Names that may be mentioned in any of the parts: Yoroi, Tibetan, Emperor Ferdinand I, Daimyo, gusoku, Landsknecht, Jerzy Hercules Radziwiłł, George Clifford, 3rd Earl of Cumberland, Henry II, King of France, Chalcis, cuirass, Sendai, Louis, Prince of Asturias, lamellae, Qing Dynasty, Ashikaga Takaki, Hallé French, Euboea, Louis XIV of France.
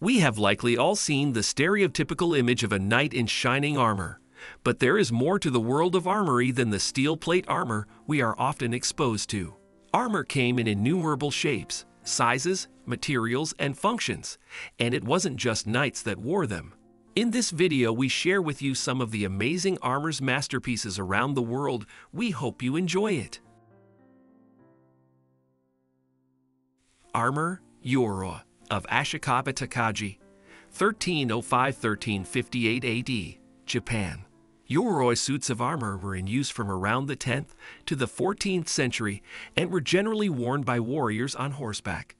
We have likely all seen the stereotypical image of a knight in shining armor, but there is more to the world of armory than the steel plate armor we are often exposed to. Armor came in innumerable shapes, sizes, materials, and functions, and it wasn't just knights that wore them. In this video, we share with you some of the amazing armor's masterpieces around the world. We hope you enjoy it. Armor, Yoroi, of Ashikaga Takaki, 1305–1358 AD, Japan. Yoroi suits of armor were in use from around the 10th to the 14th century and were generally worn by warriors on horseback.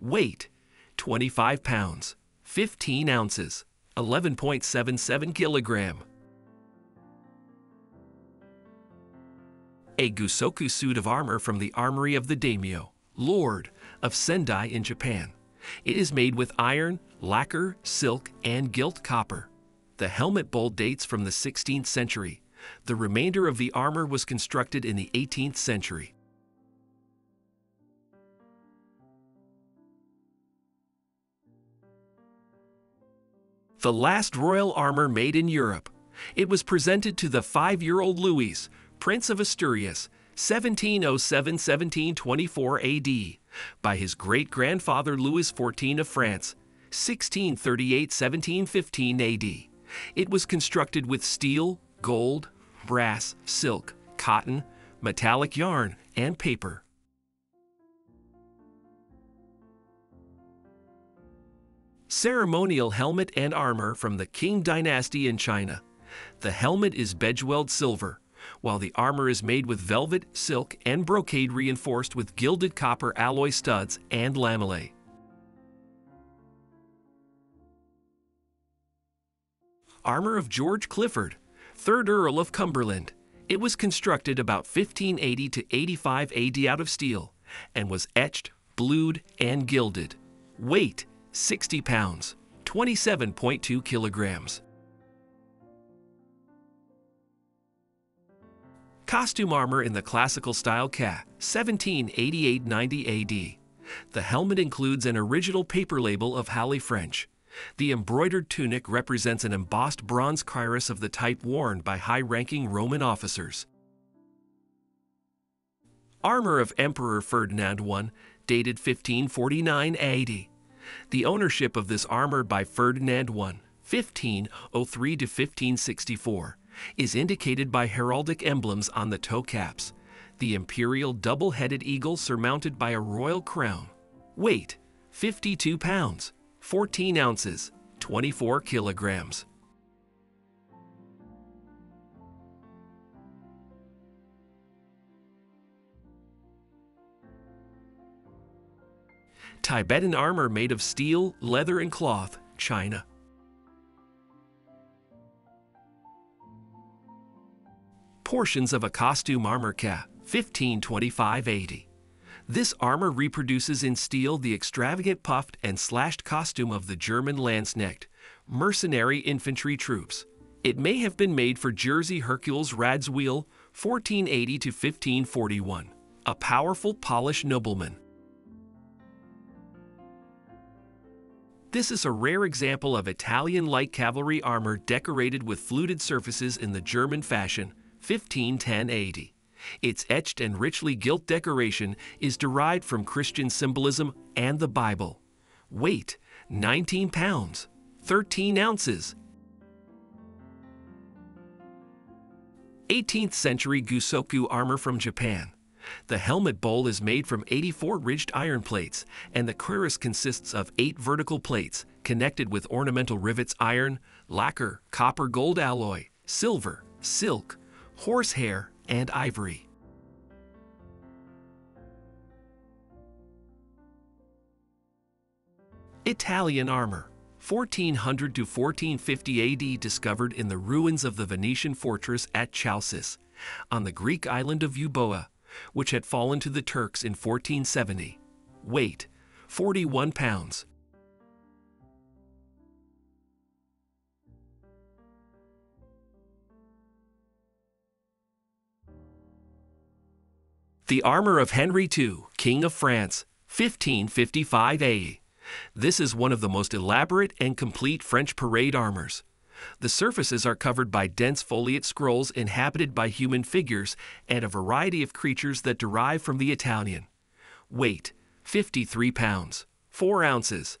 Weight, 25 pounds, 15 ounces, 11.77 kilogram. A gusoku suit of armor from the armory of the Daimyo, Lord, of Sendai in Japan. It is made with iron, lacquer, silk, and gilt copper. The helmet bowl dates from the 16th century. The remainder of the armor was constructed in the 18th century. The last royal armor made in Europe. It was presented to the 5-year-old Louis, Prince of Asturias, 1707–1724 AD, by his great-grandfather Louis XIV of France, 1638–1715 AD. It was constructed with steel, gold, brass, silk, cotton, metallic yarn, and paper. Ceremonial helmet and armor from the Qing Dynasty in China. The helmet is bejeweled silver, while the armor is made with velvet, silk, and brocade reinforced with gilded copper alloy studs and lamellae. Armor of George Clifford, 3rd Earl of Cumberland. It was constructed about 1580–85 AD out of steel and was etched, blued, and gilded. Weight, 60 pounds, 27.2 kilograms. Costume armor in the classical style ca. 1788–90 AD. The helmet includes an original paper label of Hallé French. The embroidered tunic represents an embossed bronze cuirass of the type worn by high-ranking Roman officers. Armor of Emperor Ferdinand I, dated 1549 AD. The ownership of this armor by Ferdinand I, 1503–1564. Is indicated by heraldic emblems on the toe caps, the imperial double-headed eagle surmounted by a royal crown. Weight, 52 pounds, 14 ounces, 24 kilograms. Tibetan armor made of steel, leather, and cloth, China. Portions of a costume armor ca. 1525–80. This armor reproduces in steel the extravagant puffed and slashed costume of the German Landsknecht, mercenary infantry troops. It may have been made for Jerzy Hercules Radziwiłł, 1480–1541, a powerful Polish nobleman. This is a rare example of Italian light cavalry armor decorated with fluted surfaces in the German fashion, 1510–80. Its etched and richly gilt decoration is derived from Christian symbolism and the Bible. Weight, 19 pounds, 13 ounces. 18th century gusoku armor from Japan. The helmet bowl is made from 84 ridged iron plates, and the cuirass consists of 8 vertical plates connected with ornamental rivets, iron, lacquer, copper, gold alloy, silver, silk, horsehair, and ivory. Italian armor, 1400–1450 AD, discovered in the ruins of the Venetian fortress at Chalcis, on the Greek island of Euboea, which had fallen to the Turks in 1470. Weight, 41 pounds. The armor of Henry II, King of France, 1555 AD. This is one of the most elaborate and complete French parade armors. The surfaces are covered by dense foliate scrolls inhabited by human figures and a variety of creatures that derive from the Italian. Weight, 53 pounds, 4 ounces,